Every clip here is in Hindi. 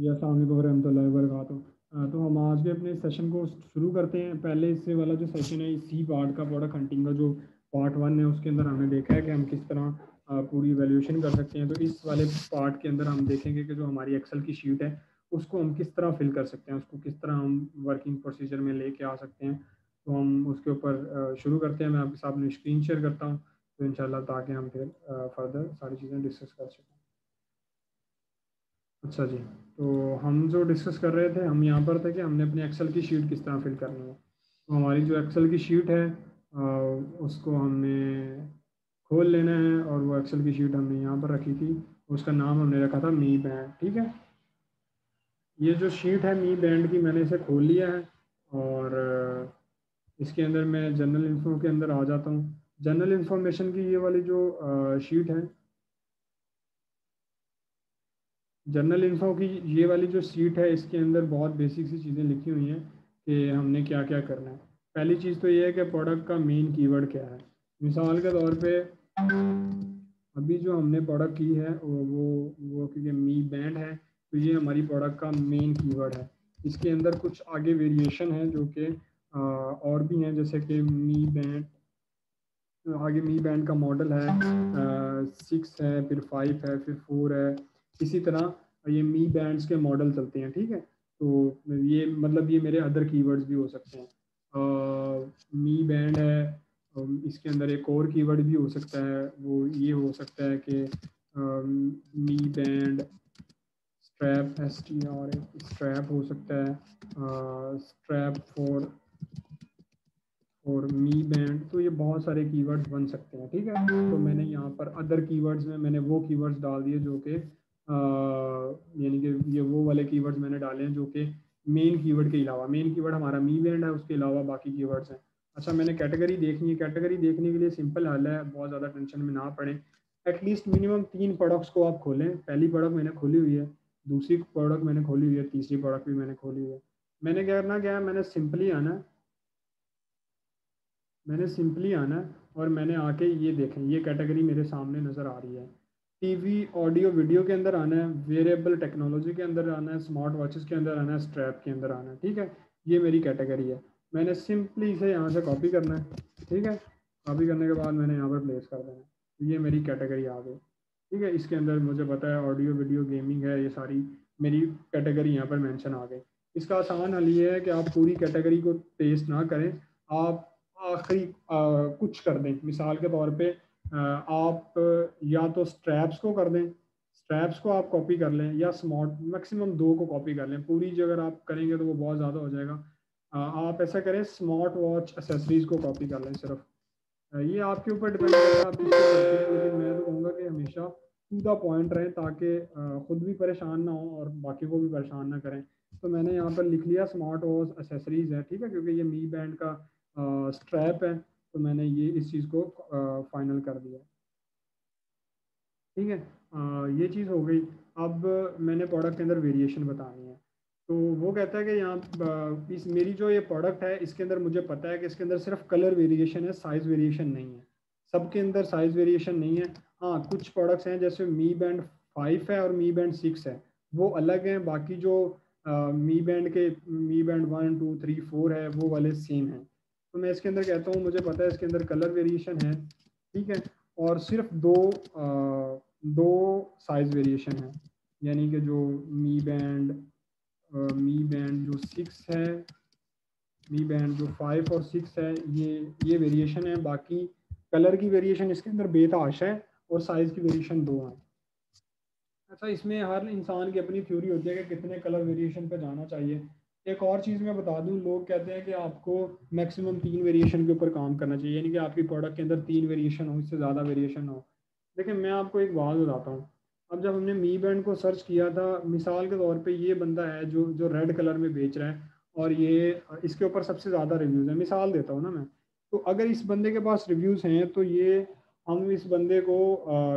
अस्सलाम वालेकुम रहमतुल्लाहि व बरकातहू। तो हम आज के अपने सेशन को शुरू करते हैं। पहले इससे वाला जो सेशन है इसी पार्ट का प्रोडक्ट हंटिंग का जो पार्ट वन है उसके अंदर हमने देखा है कि हम किस तरह पूरी वैल्यूएशन कर सकते हैं। तो इस वाले पार्ट के अंदर हम देखेंगे कि जो हमारी एक्सेल की शीट है उसको हम किस तरह फिल कर सकते हैं, उसको किस तरह हम वर्किंग प्रोसीजर में लेके आ सकते हैं। तो हम उसके ऊपर शुरू करते हैं। मैं आपके सामने स्क्रीन शेयर करता हूँ तो इंशाल्लाह ताकि हम फिर फर्दर सारी चीज़ें डिस्कस कर सकें। अच्छा जी, तो हम जो डिस्कस कर रहे थे हम यहाँ पर थे कि हमने अपने एक्सेल की शीट किस तरह फिल करनी है। तो हमारी जो एक्सेल की शीट है उसको हमने खोल लेना है और वो एक्सेल की शीट हमने यहाँ पर रखी थी, उसका नाम हमने रखा था मी बैंड। ठीक है, ये जो शीट है मी बैंड की मैंने इसे खोल लिया है और इसके अंदर मैं जनरल इन्फो के अंदर आ जाता हूँ। जनरल इंफॉर्मेशन की ये वाली जो शीट है, जनरल इन्फो की ये वाली जो शीट है इसके अंदर बहुत बेसिक सी चीज़ें लिखी हुई हैं कि हमने क्या क्या करना है। पहली चीज़ तो ये है कि प्रोडक्ट का मेन कीवर्ड क्या है। मिसाल के तौर पे अभी जो हमने प्रोडक्ट की है वो क्योंकि मी बैंड है तो ये हमारी प्रोडक्ट का मेन कीवर्ड है। इसके अंदर कुछ आगे वेरिएशन है जो कि और भी हैं, जैसे कि मी बैंड आगे मी बैंड का मॉडल है 6 है, फिर 5 है, फिर 4 है, इसी तरह ये मी बैंड्स के मॉडल चलते हैं। ठीक है, तो ये मतलब ये मेरे अदर कीवर्ड्स भी हो सकते हैं। मी बैंड है, इसके अंदर एक और कीवर्ड भी हो सकता है, वो ये हो सकता है कि मी बैंड स्ट्रैप स्ट्रैप हो सकता है, स्ट्रैप और मी बैंड, तो ये बहुत सारे कीवर्ड्स बन सकते हैं। ठीक है, तो मैंने यहाँ पर अदर कीवर्ड्स में मैंने वो कीवर्ड्स डाल दिए जो कि यानी कि ये वो वाले कीवर्ड्स मैंने डाले हैं जो कि मेन कीवर्ड के अलावा, मेन कीवर्ड हमारा मी बैंड है उसके अलावा बाकी कीवर्ड्स हैं। अच्छा, मैंने कैटेगरी देखनी है। कैटेगरी देखने के लिए सिंपल हाल है, बहुत ज़्यादा टेंशन में ना पड़े। एटलीस्ट मिनिमम 3 प्रोडक्ट्स को आप खोलें। पहली प्रोडक्ट मैंने खोली हुई है, दूसरी प्रोडक्ट मैंने खोली हुई है, तीसरी प्रोडक्ट भी मैंने खोली हुई है। मैंने क्या करना क्या है, मैंने सिंपली आना और मैंने आके ये देखें ये कैटेगरी मेरे सामने नज़र आ रही है। टीवी, ऑडियो, वीडियो के अंदर आना है, वेरिएबल टेक्नोलॉजी के अंदर आना है, स्मार्ट वॉचेस के अंदर आना है, स्ट्रैप के अंदर आना है। ठीक है, ये मेरी कैटेगरी है। मैंने सिंपली इसे यहाँ से कॉपी करना है। ठीक है, कॉपी करने के बाद मैंने यहाँ पर प्लेस कर देना है। ये मेरी कैटेगरी आ गई। ठीक है, इसके अंदर मुझे पता है ऑडियो, वीडियो, गेमिंग है, ये सारी मेरी कैटेगरी यहाँ पर मैंशन आ गई। इसका आसान हल ये है कि आप पूरी कैटेगरी को पेस्ट ना करें, आप आखिरी कुछ कर दें। मिसाल के तौर पे आप या तो स्ट्रैप्स को कर दें, स्ट्रैप्स को आप कॉपी कर लें, या स्मार्ट मैक्सिमम 2 को कॉपी कर लें। पूरी जो अगर आप करेंगे तो वो बहुत ज़्यादा हो जाएगा। आप ऐसा करें, स्मार्ट वॉच एसेसरीज़ को कॉपी कर लें सिर्फ। ये आपके ऊपर डिपेंड करेगा आप किसको करते हैं, लेकिन मैं तो कहूँगा कि हमेशा टू द पॉइंट रहें ताकि ख़ुद भी परेशान ना हो और बाकी को भी परेशान ना करें। तो मैंने यहाँ पर लिख लिया स्मार्ट वॉच एसेसरीज़ है। ठीक है, क्योंकि ये मी बैंड का स्ट्रैप है तो मैंने ये इस चीज़ को फाइनल कर दिया। ठीक है, ये चीज़ हो गई। अब मैंने प्रोडक्ट के अंदर वेरिएशन बतानी है तो वो कहता है कि यहाँ इस मेरी जो ये प्रोडक्ट है इसके अंदर मुझे पता है कि इसके अंदर सिर्फ कलर वेरिएशन है, साइज़ वेरिएशन नहीं है। सबके अंदर साइज़ वेरिएशन नहीं है। हाँ, कुछ प्रोडक्ट्स हैं जैसे मी बैंड 5 है और मी बैंड 6 है, वो अलग हैं। बाकी जो मी बैंड के मी बैंड 1, 2, 3, 4 है वो वाले सेम हैं। तो मैं इसके अंदर कहता हूँ मुझे पता है इसके अंदर कलर वेरिएशन है। ठीक है, और सिर्फ दो साइज़ वेरिएशन है, यानी कि जो मी बैंड जो 6 है, मी बैंड जो 5 और 6 है, ये वेरिएशन है। बाकी कलर की वेरिएशन इसके अंदर बेताश है और साइज़ की वेरिएशन 2 है। अच्छा, इसमें हर इंसान की अपनी थ्योरी होती है कि कितने कलर वेरिएशन पे जाना चाहिए। एक और चीज़ मैं बता दूं, लोग कहते हैं कि आपको मैक्सिमम 3 वेरिएशन के ऊपर काम करना चाहिए, यानी कि आपकी प्रोडक्ट के अंदर 3 वेरिएशन हो, इससे ज़्यादा वेरिएशन हो। लेकिन मैं आपको एक बात बताता हूँ, अब जब हमने मी बैंड को सर्च किया था, मिसाल के तौर पे ये बंदा है जो रेड कलर में बेच रहा है और ये इसके ऊपर सबसे ज़्यादा रिव्यूज़ है, मिसाल देता हूँ ना मैं। तो अगर इस बंदे के पास रिव्यूज़ हैं तो ये हम इस बंदे को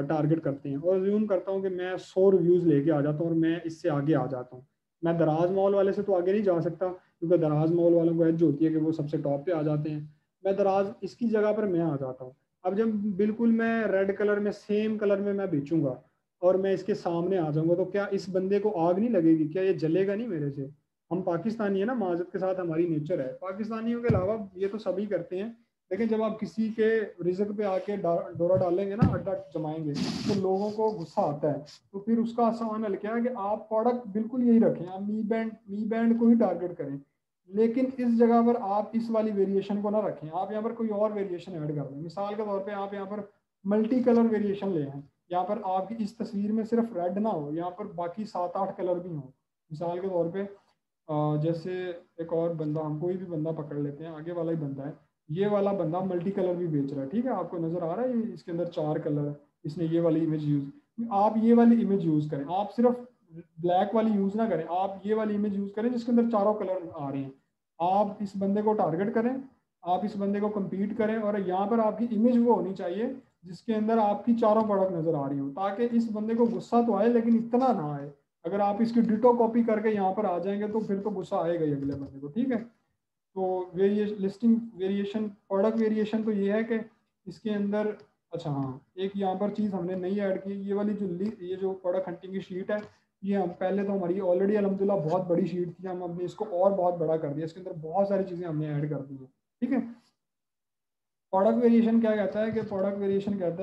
टारगेट करते हैं और रिज्यूम करता हूँ कि मैं 100 रिव्यूज़ लेके आ जाता हूँ और मैं इससे आगे आ जाता हूँ। मैं दराज मॉल वाले से तो आगे नहीं जा सकता क्योंकि दराज मॉल वालों को एज होती है कि वो सबसे टॉप पे आ जाते हैं। मैं दराज इसकी जगह पर मैं आ जाता हूँ। अब जब बिल्कुल मैं रेड कलर में सेम कलर में मैं बेचूंगा और मैं इसके सामने आ जाऊंगा तो क्या इस बंदे को आग नहीं लगेगी, क्या ये जलेगा नहीं मेरे से? हम पाकिस्तानी है ना, माजत के साथ हमारी नेचर है। पाकिस्तानियों के अलावा ये तो सभी करते हैं, लेकिन जब आप किसी के रिजक पे आके डोरा डालेंगे ना, अड्डा जमाएंगे, तो लोगों को गुस्सा आता है। तो फिर उसका आसान हल क्या है कि आप प्रोडक्ट बिल्कुल यही रखें, आप मी बैंड को ही टारगेट करें, लेकिन इस जगह पर आप इस वाली वेरिएशन को ना रखें, आप यहाँ पर कोई और वेरिएशन ऐड कर दें। मिसाल के तौर पर आप यहाँ पर मल्टी कलर वेरिएशन ले आएँ, यहाँ पर आपकी इस तस्वीर में सिर्फ रेड ना हो, यहाँ पर बाकी 7-8 कलर भी हों। मिसाल के तौर पर जैसे एक और बंदा, हम कोई भी बंदा पकड़ लेते हैं, आगे वाला ही बंदा है, ये वाला बंदा मल्टी कलर भी बेच रहा है, ठीक है, आपको नज़र आ रहा है, इसके अंदर 4 कलर है, इसने ये वाली इमेज यूज़, आप ये वाली इमेज यूज़ करें, आप सिर्फ ब्लैक वाली यूज़ ना करें, आप ये वाली इमेज यूज़ करें जिसके अंदर 4 कलर आ रहे हैं। आप इस बंदे को टारगेट करें, आप इस बंदे को कम्पीट करें, और यहाँ पर आपकी इमेज वो होनी चाहिए जिसके अंदर आपकी 4 प्रोडक्ट नज़र आ रही हो, ताकि इस बंदे को गुस्सा तो आए लेकिन इतना ना आए। अगर आप इसकी डिटो कॉपी करके यहाँ पर आ जाएंगे तो फिर तो गुस्सा आएगा ही अगले बंदे को, ठीक है। तो लिस्टिंग वेरिएशन, प्रोडक्ट वेरिएशन तो ये है कि इसके अंदर, अच्छा हाँ, एक यहाँ पर चीज़ हमने नहीं ऐड की, ये वाली ये जो प्रोडक्ट हंटिंग की शीट है, ये हम पहले तो हमारी ऑलरेडी अलहमदुलिल्लाह बहुत बड़ी शीट थी, हम हमने इसको और बहुत बड़ा कर दिया, इसके अंदर बहुत सारी चीज़ें हमने ऐड कर दी है, ठीक है। प्रोडक्ट वेरिएशन क्या कहता है कि प्रोडक्ट वेरिएशन के अंदर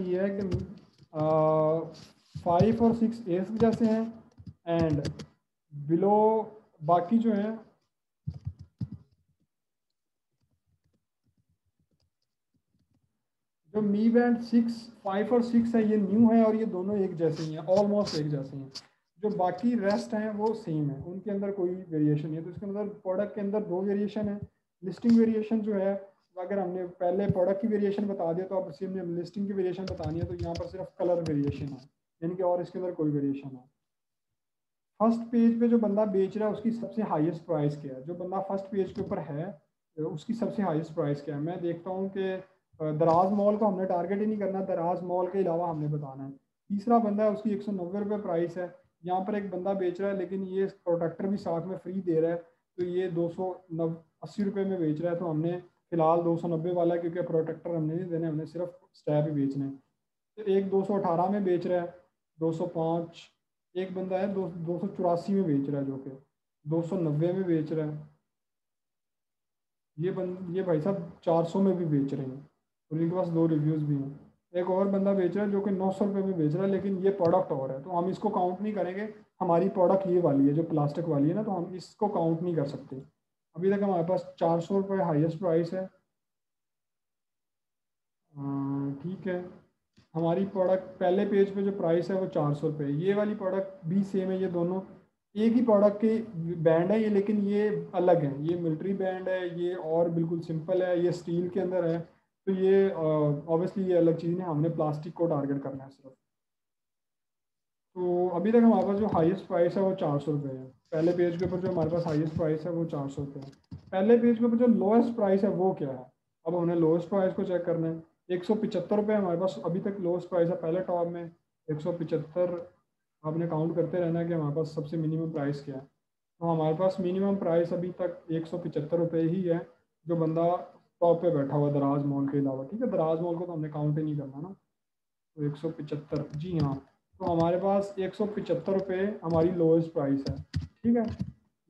ये है कि 5 और 6 एस जैसे हैं एंड बिलो, बाकी जो है जो मी बैंड 6, 5 और 6 है, ये न्यू है और ये दोनों एक जैसे ही हैं, ऑलमोस्ट एक जैसे हैं। जो बाकी रेस्ट हैं वो सेम है, उनके अंदर कोई वेरिएशन नहीं है। तो इसके अंदर प्रोडक्ट के अंदर 2 वेरिएशन है। लिस्टिंग वेरिएशन जो है, अगर हमने पहले प्रोडक्ट की वेरिएशन बता दिया तो अब सेम हमें लिस्टिंग की वेरिएशन बतानी है, तो यहाँ पर सिर्फ कलर वेरिएशन है, यानी कि और इसके अंदर कोई वेरिएशन है। फर्स्ट पेज पे जो बंदा बेच रहा है उसकी सबसे हाईएस्ट प्राइस क्या है, जो बंदा फर्स्ट पेज के ऊपर है उसकी सबसे हाईएस्ट प्राइस क्या है। मैं देखता हूँ कि दराज मॉल को हमने टारगेट ही नहीं करना, दराज मॉल के अलावा हमने बताना है। तीसरा बंदा है, उसकी 190 रुपये प्राइस है। यहाँ पर एक बंदा बेच रहा है लेकिन ये प्रोडक्टर भी साथ में फ्री दे रहा है, तो ये 280 रुपये में बेच रहा है, तो हमने फ़िलहाल 290 वाला, क्योंकि प्रोडक्टर हमने नहीं देना, हमने सिर्फ स्टैप ही बेचना है। तो एक 218 में बेच रहा है, 205, एक बंदा है 284 में बेच रहा है, जो कि 290 में बेच रहा है, ये भाई साहब 400 में भी बेच रहे हैं और इनके पास 2 रिव्यूज़ भी हैं। एक और बंदा बेच रहा है जो कि 900 रुपये में बेच रहा है, लेकिन ये प्रोडक्ट और है, तो हम इसको काउंट नहीं करेंगे, हमारी प्रोडक्ट ये वाली है जो प्लास्टिक वाली है ना, तो हम इसको काउंट नहीं कर सकते। अभी तक हमारे पास 400 रुपये हाइस्ट प्राइस है, ठीक है। हमारी प्रोडक्ट पहले पेज पे जो प्राइस है वो 400 रुपये, ये वाली प्रोडक्ट भी सेम है, ये दोनों एक ही प्रोडक्ट के बैंड है ये, लेकिन ये अलग है, ये मिलिट्री बैंड है, ये और बिल्कुल सिंपल है, ये स्टील के अंदर है, तो ये ऑब्वियसली ये अलग चीज़ है, हमने प्लास्टिक को टारगेट करना है सिर्फ। तो अभी तक हमारे पास जो हाईएस्ट प्राइस है वो 400 रुपये है, पहले पेज के ऊपर जो हमारे पास हाईएस्ट प्राइस है वो 400 रुपये है। पहले पेज के ऊपर जो लोएस्ट प्राइस है वो क्या है, अब हमने लोएस्ट प्राइस को चेक करना है। 175 रुपये हमारे पास अभी तक लोएस्ट प्राइस है, पहले टॉप में 175, आपने काउंट करते रहना कि हमारे पास सबसे मिनिमम प्राइस क्या है। तो हमारे पास मिनिमम प्राइस अभी तक 175 रुपये ही है, जो बंदा टॉप पे बैठा हुआ दराज मॉल के अलावा, ठीक है, दराज मॉल को तो हमने काउंट ही नहीं करना ना। तो 175, जी हाँ, तो हमारे पास 175 रुपये हमारी लोएस्ट प्राइस है, ठीक है,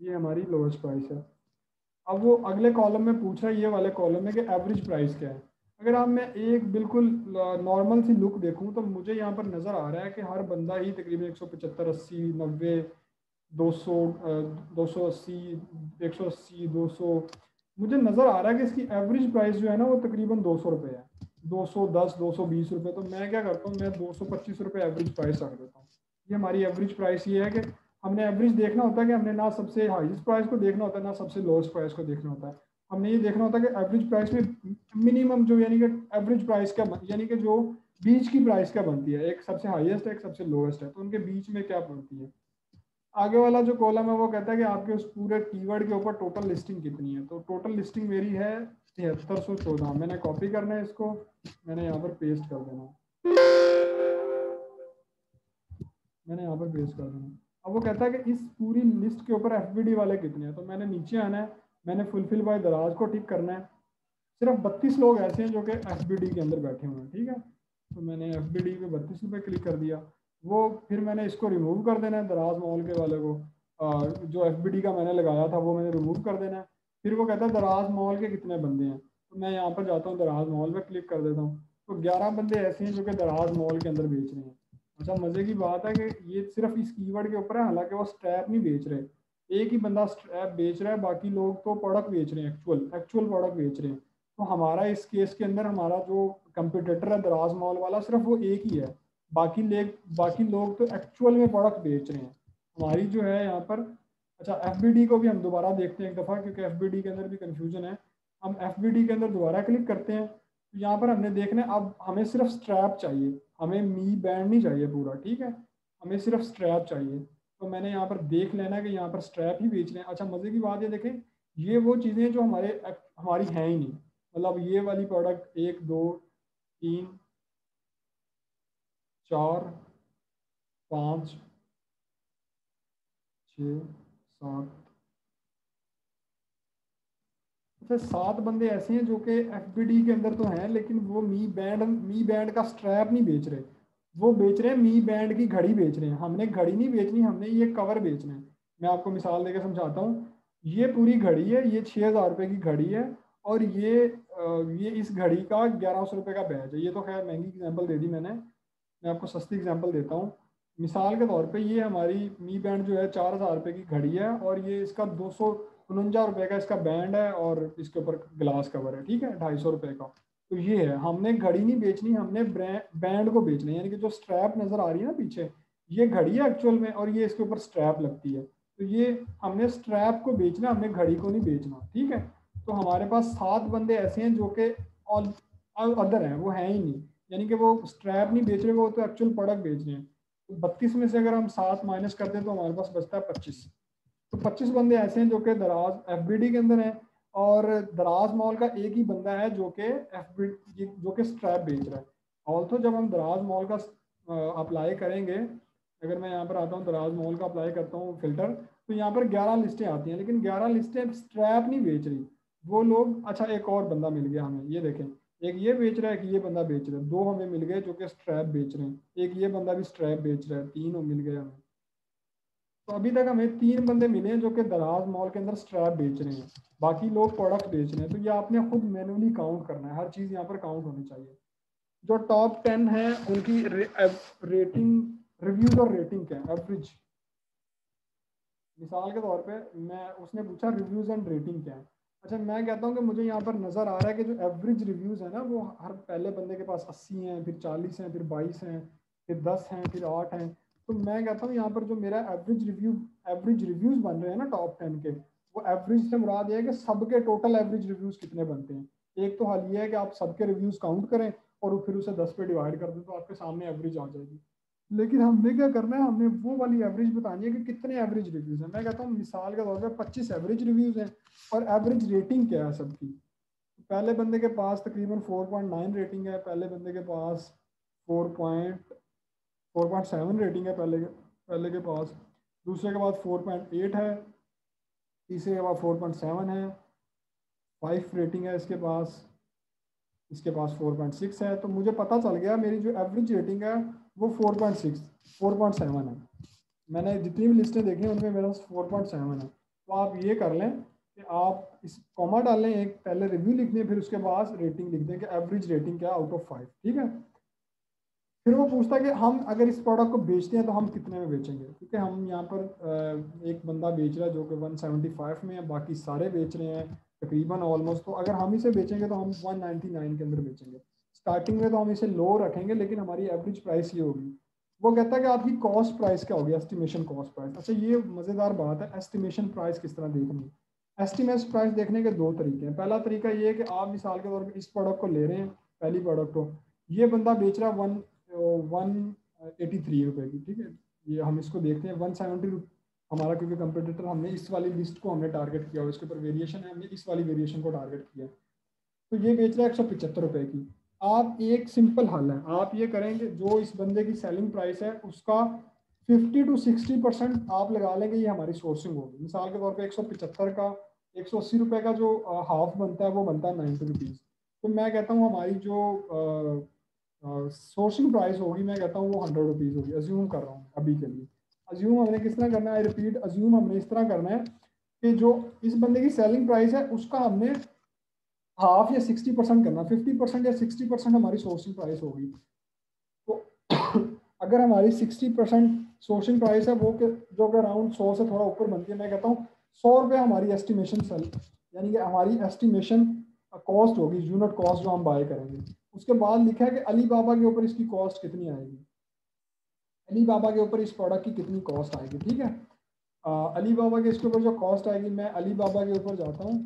ये हमारी लोएस्ट प्राइस है। अब वो अगले कॉलम में पूछ रहा है, ये वाले कॉलम में, कि एवरेज प्राइस क्या है। अगर आप मैं एक बिल्कुल नॉर्मल सी लुक देखूं तो मुझे यहाँ पर नज़र आ रहा है कि हर बंदा ही तकरीबन 175, 80, 90, 200, 280, 180, 200, मुझे नज़र आ रहा है कि इसकी एवरेज प्राइस जो है ना वो तकरीबन 200 रुपये है, 210, 220 रुपये। तो मैं क्या करता हूँ, मैं 225 रुपये एवरेज प्राइस रख देता हूँ। ये हमारी एवरेज प्राइस ये है कि हमने एवरेज देखना होता है, कि हमने ना सबसे हाईएस्ट प्राइस को देखना होता है ना सबसे लोएस्ट प्राइस को देखना होता है, हमने ये देखना होता है कि एवरेज प्राइस में मिनिमम जो, यानी कि एवरेज प्राइस क्या, यानी कि जो बीच की प्राइस क्या बनती है, एक सबसे हाईएस्ट है एक सबसे लोएस्ट है, तो उनके बीच में क्या बनती है। आगे वाला जो कॉलम है वो कहता है कि आपके उस पूरे कीवर्ड के ऊपर टोटल लिस्टिंग कितनी है। तो टोटल लिस्टिंग मेरी है 7314, मैंने कॉपी करना है इसको, मैंने यहाँ पर पेस्ट कर देना अब वो कहता है कि इस पूरी लिस्ट के ऊपर एफबीडी वाले कितने हैं, तो मैंने नीचे आना है, मैंने फुलफिल बाय दराज को टिक करना है, सिर्फ 32 लोग ऐसे हैं जो कि FBD के अंदर बैठे हुए हैं, ठीक है। तो मैंने FBD पे 32 पे क्लिक कर दिया, वो फिर मैंने इसको रिमूव कर देना है, दराज मॉल के वाले को जो FBD का मैंने लगाया था वो मैंने रिमूव कर देना है। फिर वो कहता है दराज मॉल के कितने बंदे हैं, तो मैं यहाँ पर जाता हूँ दराज मॉल पे क्लिक कर देता हूँ, तो 11 बंदे ऐसे हैं जो कि दराज मॉल के अंदर बेच रहे हैं। अच्छा मज़े की बात है कि ये सिर्फ इस कीवर्ड के ऊपर है, हालांकि वो स्ट्रैप नहीं बेच रहे, एक ही बंदा स्ट्रैप बेच रहा है, बाकी लोग तो प्रोडक्ट बेच रहे हैं, एक्चुअल प्रोडक्ट बेच रहे हैं। तो हमारा इस केस के अंदर हमारा जो कंपटीटर है दराज मॉल वाला सिर्फ वो एक ही है, बाकी लोग तो एक्चुअल में प्रोडक्ट बेच रहे हैं। हमारी जो है यहाँ पर, अच्छा FBD को भी हम दोबारा देखते हैं एक दफ़ा, क्योंकि FBD के अंदर भी कन्फ्यूजन है। हम FBD के अंदर दोबारा क्लिक करते हैं, तो यहाँ पर हमने देखना है, अब हमें सिर्फ स्ट्रैप चाहिए, हमें मी बैंड नहीं चाहिए पूरा, ठीक है, हमें सिर्फ स्ट्रैप चाहिए। तो मैंने यहाँ पर देख लेना है कि यहाँ पर स्ट्रैप ही बेच रहे हैं। अच्छा मज़े की बात ये देखें, ये वो चीज़ें जो हमारी हैं ही नहीं, मतलब ये वाली प्रोडक्ट 1 2 3 4 5 6 7 बंदे ऐसे हैं जो कि FBD के अंदर तो हैं, लेकिन वो मी बैंड का स्ट्रैप नहीं बेच रहे, वो बेच रहे हैं मी बैंड की घड़ी बेच रहे हैं। हमने घड़ी नहीं बेचनी, हमने ये कवर बेचना है। मैं आपको मिसाल देकर समझाता हूँ, ये पूरी घड़ी है, ये 6000 रुपये की घड़ी है, और ये इस घड़ी का 1100 रुपये का बैच है। ये तो खैर महंगी एग्जांपल दे दी मैंने, मैं आपको सस्ती एग्जांपल देता हूँ। मिसाल के तौर पे ये हमारी मी बैंड जो है 4000 रुपये की घड़ी है, और ये इसका 259 रुपये का इसका बैंड है, और इसके ऊपर ग्लास कवर है, ठीक है, 250 रुपये का। तो ये है, हमने घड़ी नहीं बेचनी, हमने बैंड को बेचना है, यानी कि जो स्ट्रैप नज़र आ रही है ना पीछे, ये घड़ी है एक्चुअल में, और ये इसके ऊपर स्ट्रैप लगती है। तो ये हमने स्ट्रैप को बेचना, हमने घड़ी को नहीं बेचना, ठीक है। तो हमारे पास 7 बंदे ऐसे हैं जो कि अदर हैं, वो हैं ही नहीं, यानी कि वो स्ट्रैप नहीं बेच रहे, वो तो एक्चुअल प्रोडक्ट बेच रहे हैं। तो 32 में से अगर हम 7 माइनस करते हैं तो हमारे पास बचता है 25। तो 25 बंदे ऐसे हैं जो कि दराज FBD के अंदर हैं, और दराज मॉल का एक ही बंदा है जो कि स्ट्रैप बेच रहा है। ऑल्सो जब हम दराज मॉल का अप्लाई करेंगे, अगर मैं यहाँ पर आता हूँ दराज मॉल का अप्लाई करता हूँ फिल्टर, तो यहाँ पर 11 लिस्टें आती हैं, लेकिन 11 लिस्टें स्ट्रैप नहीं बेच रही, वो लोग, अच्छा एक और बंदा मिल गया हमें, ये देखें, एक ये बेच रहा है कि ये बंदा बेच रहा है, 2 हमें मिल गए जो कि स्ट्रैप बेच रहे हैं, एक ये बंदा भी स्ट्रैप बेच रहा है, 3 मिल गए हमें। तो अभी तक हमें 3 बंदे मिले हैं जो कि दराज मॉल के अंदर स्ट्रैप बेच रहे हैं, बाकी लोग प्रोडक्ट बेच रहे हैं। तो ये आपने खुद मैनुअली काउंट करना है, हर चीज़ यहाँ पर काउंट होनी चाहिए। जो टॉप 10 है उनकी रेटिंग, रिव्यूज और रेटिंग क्या है, एवरेज। मिसाल के तौर पर मैं, उसने पूछा रिव्यूज एंड रेटिंग क्या है। अच्छा मैं कहता हूँ कि मुझे यहाँ पर नज़र आ रहा है कि जो एवरेज रिव्यूज़ है ना, वो हर पहले बंदे के पास 80 हैं, फिर 40 हैं, फिर 22 हैं, फिर 10 हैं, फिर 8 हैं। तो मैं कहता हूँ यहाँ पर जो मेरा एवरेज रिव्यूज़ बन रहे हैं ना टॉप 10 के, वो एवरेज से मुराद ये है कि सबके टोटल एवरेज रिव्यूज़ कितने बनते हैं। एक तो हल ये है कि आप सबके रिव्यूज़ काउंट करें और फिर उसे 10 पे डिवाइड कर दें, तो आपके सामने एवरेज आ जाएगी। लेकिन हमने क्या करना है, हमने वो वाली एवरेज बतानी है कि कितने एवरेज रिव्यूज़ हैं। मैं कहता हूँ मिसाल के तौर पे 25 एवरेज रिव्यूज़ हैं, और एवरेज रेटिंग क्या है सबकी। पहले बंदे के पास तकरीबन 4.9 रेटिंग है, पहले बंदे के पास 4.7 रेटिंग है, पहले के पास, दूसरे के पास 4.8 है, तीसरे के पास 4.7 है, 5 रेटिंग है इसके पास 4.6 है। तो मुझे पता चल गया मेरी जो एवरेज रेटिंग है वो 4.7 है। मैंने जितनी भी लिस्टें देखी हैं उनमें मेरा 4.7 है। तो आप ये कर लें कि आप इस कॉमा डालें, एक पहले रिव्यू लिख दें, फिर उसके बाद रेटिंग लिख दें कि एवरेज रेटिंग क्या आउट ऑफ 5, ठीक है। फिर वो पूछता है कि हम अगर इस प्रोडक्ट को बेचते हैं तो हम कितने में बेचेंगे, क्योंकि हम यहाँ पर एक बंदा बेच रहा है जो कि 175 में है, बाकी सारे बेच रहे हैं तकरीबन ऑलमोस्ट। तो अगर हम इसे बेचेंगे तो हम 199 के अंदर बेचेंगे। स्टार्टिंग में तो हम इसे लो रखेंगे, लेकिन हमारी एवरेज प्राइस ये होगी। वो कहता है कि आपकी कॉस्ट प्राइस क्या होगी, एस्टिमेशन कॉस्ट प्राइस। अच्छा ये मज़ेदार बात है, एस्टिमेशन प्राइस किस तरह देखनी है। एस्टिमेशन प्राइस देखने के 2 तरीके हैं। पहला तरीका ये है कि आप मिसाल के तौर पर इस प्रोडक्ट को ले रहे हैं, पहली प्रोडक्ट को ये बंदा बेच रहा है 183 रुपये की, ठीक है। ये हम इसको देखते हैं 170 रुपये हमारा, क्योंकि कंपटीटर, हमने इस वाली लिस्ट को हमने टारगेट किया और इसके ऊपर वेरिएशन है, हमने इस वाली वेरिएशन को टारगेट किया। तो ये बेच रहा है 175 रुपये की। आप एक सिंपल हल है, आप ये करेंगे जो इस बंदे की सेलिंग प्राइस है उसका 50 to 60% आप लगा लेंगे, ये हमारी सोर्सिंग होगी। मिसाल के तौर पर 175 का 180 रुपये का जो हाफ बनता है वो बनता है 90 रुपीज़। तो मैं कहता हूँ हमारी जो सोर्सिंग प्राइस होगी, मैं कहता हूँ वो 100 रुपीज़ होगी। अज्यूम कर रहा हूँ अभी के लिए। अज्यूम हमने किस तरह करना है, आई रिपीट, अज्यूम हमने इस तरह करना है कि जो इस बंदे की सेलिंग प्राइस है उसका हमने हाफ या 60% करना, 50% या 60% हमारी सोर्सिंग प्राइस होगी। तो अगर हमारी 60% सोर्सिंग प्राइस है वो कि जो कि अराउंड 100 से थोड़ा ऊपर बनती है, मैं कहता हूँ 100 रुपये हमारी एस्टिमेशन सेल यानी कि हमारी एस्टिमेशन कॉस्ट होगी, यूनिट कॉस्ट जो हम बाय करेंगे। उसके बाद लिखा है कि अलीबाबा के ऊपर इसकी कॉस्ट कितनी आएगी, अलीबाबा के ऊपर इस प्रोडक्ट की कितनी कॉस्ट आएगी। ठीक है, अलीबाबा के इसके ऊपर जो कॉस्ट आएगी, मैं अलीबाबा के ऊपर जाता हूँ,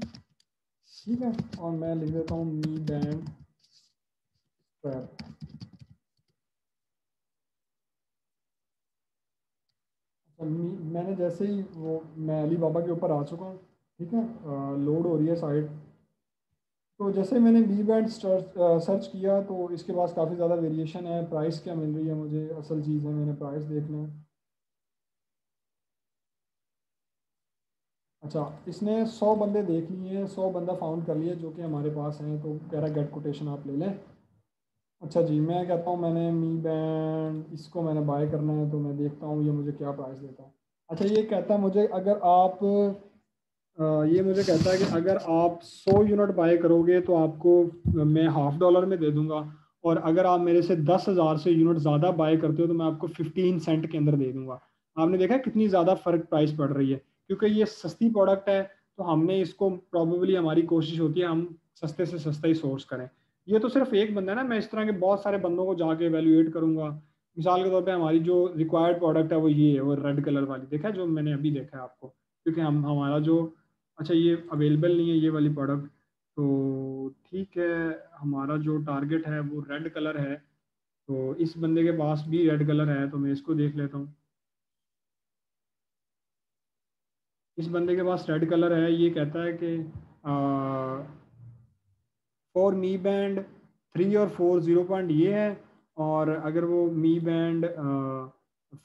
ठीक है, और मैं लिख देता हूँ मीट एंड स्क्रैप। मैंने जैसे ही वो मैं अलीबाबा के ऊपर आ चुका हूँ, ठीक है, लोड हो रही है साइड। तो जैसे मैंने बी बैंड सर्च किया तो इसके पास काफ़ी ज़्यादा वेरिएशन है। प्राइस क्या मिल रही है मुझे, असल चीज़ है, मैंने प्राइस देखना है। अच्छा, इसने 100 बंदे देख लिए हैं, 100 बंदा फाउंड कर लिए जो कि हमारे पास हैं। तो कह रहा है गेट कोटेशन आप ले लें। अच्छा जी, मैं कहता हूँ मैंने मी बैंड इसको मैंने बाय करना है, तो मैं देखता हूँ ये मुझे क्या प्राइस देता है। अच्छा, ये कहता है मुझे अगर आप ये मुझे कहता है कि अगर आप 100 यूनिट बाय करोगे तो आपको मैं $0.50 में दे दूँगा, और अगर आप मेरे से 10,000 से यूनिट ज़्यादा बाय करते हो तो मैं आपको 15 सेंट के अंदर दे दूँगा। आपने देखा कितनी ज़्यादा फ़र्क प्राइस पड़ रही है, क्योंकि ये सस्ती प्रोडक्ट है। तो हमने इसको प्रॉबेबली हमारी कोशिश होती है हम सस्ते से सस्ता ही सोर्स करें। ये तो सिर्फ एक बंदा है ना, मैं इस तरह के बहुत सारे बंदों को जाके वैल्यूएट करूँगा। मिसाल के तौर पे हमारी जो रिक्वायर्ड प्रोडक्ट है वो ये है, वो रेड कलर वाली देखा है जो मैंने अभी देखा है आपको, क्योंकि हम हमारा जो अच्छा ये अवेलेबल नहीं है ये वाली प्रोडक्ट। तो ठीक है, हमारा जो टारगेट है वो रेड कलर है, तो इस बंदे के पास भी रेड कलर है, तो मैं इसको देख लेता हूँ। इस बंदे के पास रेड कलर है। ये कहता है कि 4 मी बैंड 3 और 4 0.0 ये है, और अगर वो मी बैंड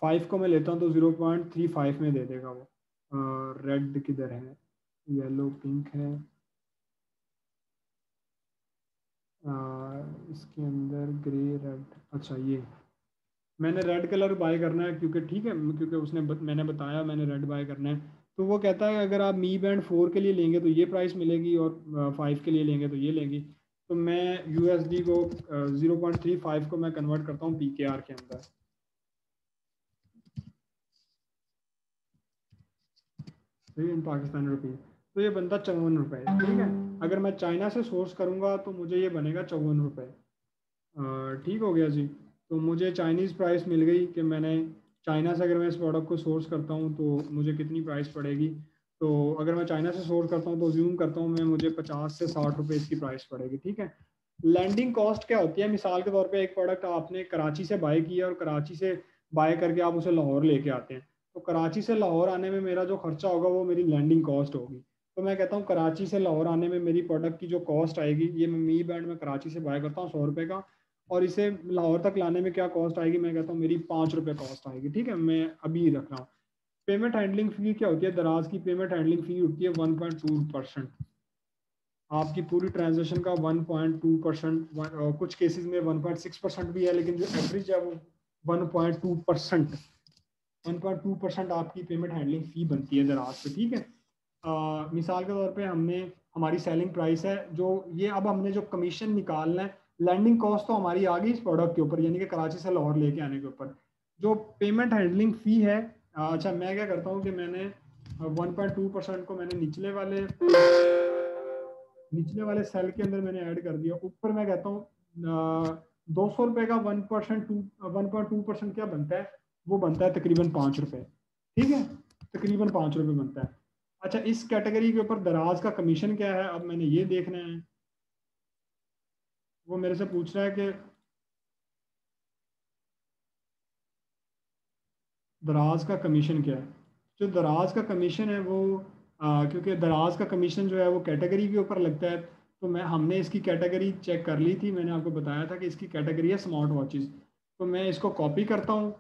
5 को मैं लेता हूँ तो 0.35 में दे देगा वो। रेड किधर है, येलो पिंक है, इसके अंदर ग्रे रेड। अच्छा, ये मैंने रेड कलर बाय करना है क्योंकि ठीक है, क्योंकि उसने मैंने बताया मैंने रेड बाय करना है। तो वो कहता है अगर आप मी बैंड 4 के लिए लेंगे तो ये प्राइस मिलेगी, और 5 के लिए लेंगे तो ये लेंगी। तो मैं USD को 0.35 को मैं कन्वर्ट करता हूँ PKR के अंदर। इन पाकिस्तानी रुपये तो ये बनता 54 रुपये। ठीक है, अगर मैं चाइना से सोर्स करूँगा तो मुझे ये बनेगा 54 रुपये। ठीक हो गया जी। तो मुझे चाइनीज़ प्राइस मिल गई कि मैंने चाइना से अगर मैं इस प्रोडक्ट को सोर्स करता हूं तो मुझे कितनी प्राइस पड़ेगी। तो अगर मैं चाइना से सोर्स करता हूं तो अज्यूम करता हूं मैं मुझे 50 से 60 रुपए इसकी प्राइस पड़ेगी। ठीक है, लैंडिंग कॉस्ट क्या होती है। मिसाल के तौर पे एक प्रोडक्ट आपने कराची से बाय किया और कराची से बाय करके आप उसे लाहौर लेके आते हैं, तो कराची से लाहौर आने में मेरा जो खर्चा होगा वो मेरी लैंडिंग कॉस्ट होगी। तो मैं कहता हूँ कराची से लाहौर आने में मेरी प्रोडक्ट की जो कॉस्ट आएगी, ये मैं मी बैंड में कराची से बाय करता हूँ 100 रुपये का, और इसे लाहौर तक लाने में क्या कॉस्ट आएगी, मैं कहता हूँ मेरी 5 रुपये कॉस्ट आएगी। ठीक है, मैं अभी रख रहा हूँ। पेमेंट हैंडलिंग फ़ी क्या होती है, दराज की पेमेंट हैंडलिंग फ़ी होती है 1.2%। आपकी पूरी ट्रांजेक्शन का 1.2%, कुछ केसेस में 1.6% भी है, लेकिन जो एवरेज है वो 1.2% आपकी पेमेंट हैंडलिंग फ़ी बनती है दराज पे। ठीक है, मिसाल के तौर पे हमने हमारी सेलिंग प्राइस है जो ये, अब हमने जो कमीशन निकालना है, लैंडिंग कॉस्ट तो हमारी आ गई इस प्रोडक्ट के ऊपर यानी कि कराची से लाहौर लेके आने के ऊपर। जो पेमेंट हैंडलिंग फ़ी है, अच्छा मैं क्या करता हूँ कि मैंने 1.2% को मैंने निचले वाले सेल के अंदर मैंने ऐड कर दिया। ऊपर मैं कहता हूँ 200 रुपये का 1.2% क्या बनता है, वो बनता है तकरीबन 5 रुपये। ठीक है, तकरीबन 5 रुपये बनता है। अच्छा, इस कैटेगरी के ऊपर दराज का कमीशन क्या है, अब मैंने ये देखना है। वो मेरे से पूछ रहा है कि दराज का कमीशन क्या है। जो दराज का कमीशन है वो क्योंकि दराज का कमीशन जो है वो कैटेगरी के ऊपर लगता है, तो मैं हमने इसकी कैटेगरी चेक कर ली थी, मैंने आपको बताया था कि इसकी कैटेगरी है स्मार्ट वॉचेस। तो मैं इसको कॉपी करता हूँ।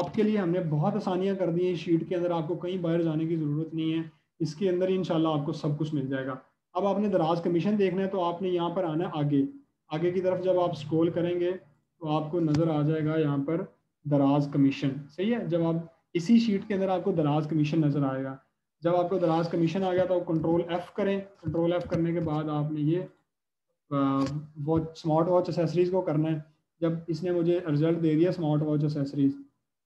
आपके लिए हमने बहुत आसानियाँ कर दी हैं शीट के अंदर, आपको कहीं बाहर जाने की ज़रूरत नहीं है, इसके अंदर इंशाल्लाह आपको सब कुछ मिल जाएगा। अब आपने दराज कमीशन देखना है तो आपने यहाँ पर आना आगे आगे की तरफ जब आप स्क्रॉल करेंगे तो आपको नज़र आ जाएगा यहाँ पर दराज कमीशन, सही है। जब आप इसी शीट के अंदर आपको दराज कमीशन नज़र आएगा, जब आपको दराज कमीशन आ गया तो आप Ctrl+F करें। Ctrl+F करने के बाद आपने ये वॉच स्मार्ट वॉच एसेसरीज़ को करना है। जब इसने मुझे रिजल्ट दे दिया स्मार्ट वॉच एसेसरीज़,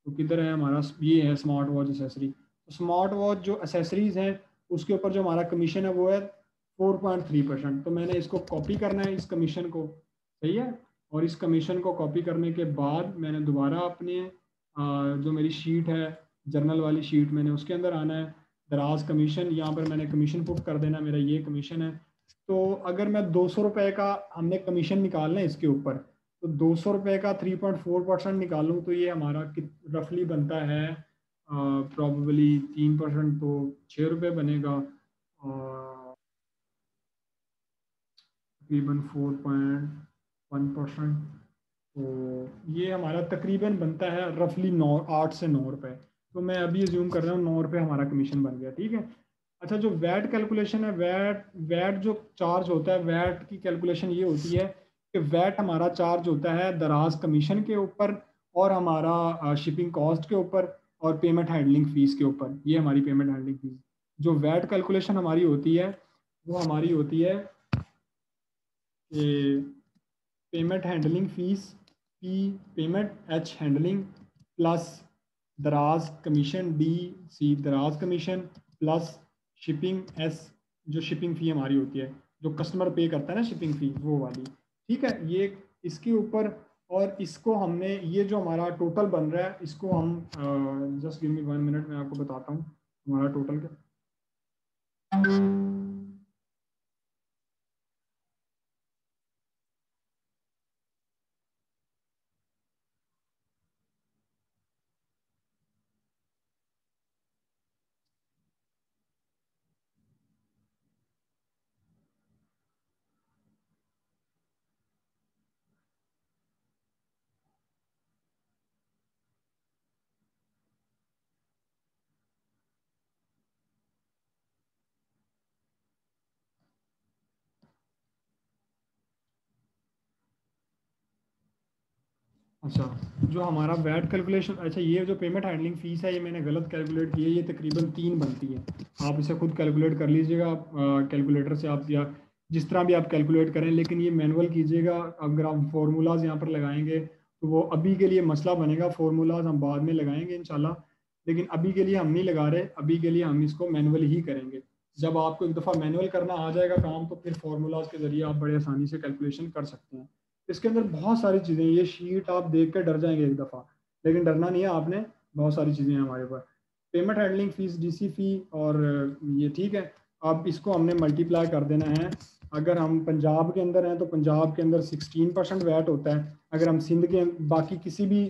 तो किधर है हमारा, ये है स्मार्ट वॉच एसेसरी। तो स्मार्ट वॉच जो एसेसरीज़ हैं उसके ऊपर जो हमारा कमीशन है वो है 4.3%। तो मैंने इसको कॉपी करना है, इस कमीशन को, सही है। और इस कमीशन को कॉपी करने के बाद मैंने दोबारा अपने जो मेरी शीट है जर्नल वाली शीट, मैंने उसके अंदर आना है, दराज कमीशन, यहाँ पर मैंने कमीशन पुट कर देना, मेरा ये कमीशन है। तो अगर मैं 200 रुपये का हमने कमीशन निकालना है इसके ऊपर, तो 200 रुपये का 3.4% निकालूँ तो ये हमारा रफली बनता है प्रॉबली 3%, तो 6 रुपये बनेगा, तकरीबन 4.1%। तो ये हमारा तकरीबन बनता है रफली 8 से 9 रुपये। तो मैं अभी अज्यूम कर रहा हूँ 9 रुपये हमारा कमीशन बन गया, ठीक है। अच्छा, जो वैट कैलकुलेशन है, वैट जो चार्ज होता है, वैट की कैलकुलेशन ये होती है कि वैट हमारा चार्ज होता है दराज कमीशन के ऊपर और हमारा शिपिंग कॉस्ट के ऊपर और पेमेंट हैंडलिंग फ़ीस के ऊपर। ये हमारी पेमेंट हैंडलिंग फ़ीस, जो वैट कैलकुलेशन हमारी होती है वो हमारी होती है payment handling fees P payment H handling plus Daraz commission D C Daraz commission plus shipping S जो शिपिंग फ़ी हमारी होती है, जो कस्टमर पे करता है ना शिपिंग फ़ी, वो वाली, ठीक है। ये इसके ऊपर, और इसको हमने ये जो हमारा टोटल बन रहा है इसको हम जस्ट गिव मी 1 मिनट, मैं आपको बताता हूँ हमारा टोटल क्या। अच्छा, जो हमारा वैट कैलकुलेशन, अच्छा ये जो पेमेंट हैंडलिंग फ़ीस है ये मैंने गलत कैलकुलेट की है, ये तकरीबन 3 बनती है। आप इसे खुद कैलकुलेट कर लीजिएगा आप कैलकुलेटर से, आप या जिस तरह भी आप कैलकुलेट करें, लेकिन ये मैनुअल कीजिएगा। अगर आप फार्मूलाज यहाँ पर लगाएंगे तो वो अभी के लिए मसला बनेगा, फार्मूलाज हम बाद में लगाएंगे इंशाल्लाह, लेकिन अभी के लिए हम नहीं लगा रहे, अभी के लिए हम इसको मैनुअल ही करेंगे। जब आपको एक दफ़ा मैनुअल करना आ जाएगा काम, तो फिर फार्मूलाज के ज़रिए आप बड़े आसानी से कैलकुलेशन कर सकते हैं। इसके अंदर बहुत सारी चीज़ें, ये शीट आप देख कर डर जाएंगे एक दफ़ा, लेकिन डरना नहीं है आपने, बहुत सारी चीज़ें हैं हमारे पास। Payment handling fees DC fee और ये, ठीक है। अब इसको हमने मल्टीप्लाई कर देना है। अगर हम पंजाब के अंदर हैं तो पंजाब के अंदर 16% वैट होता है, अगर हम सिंध के बाकी किसी भी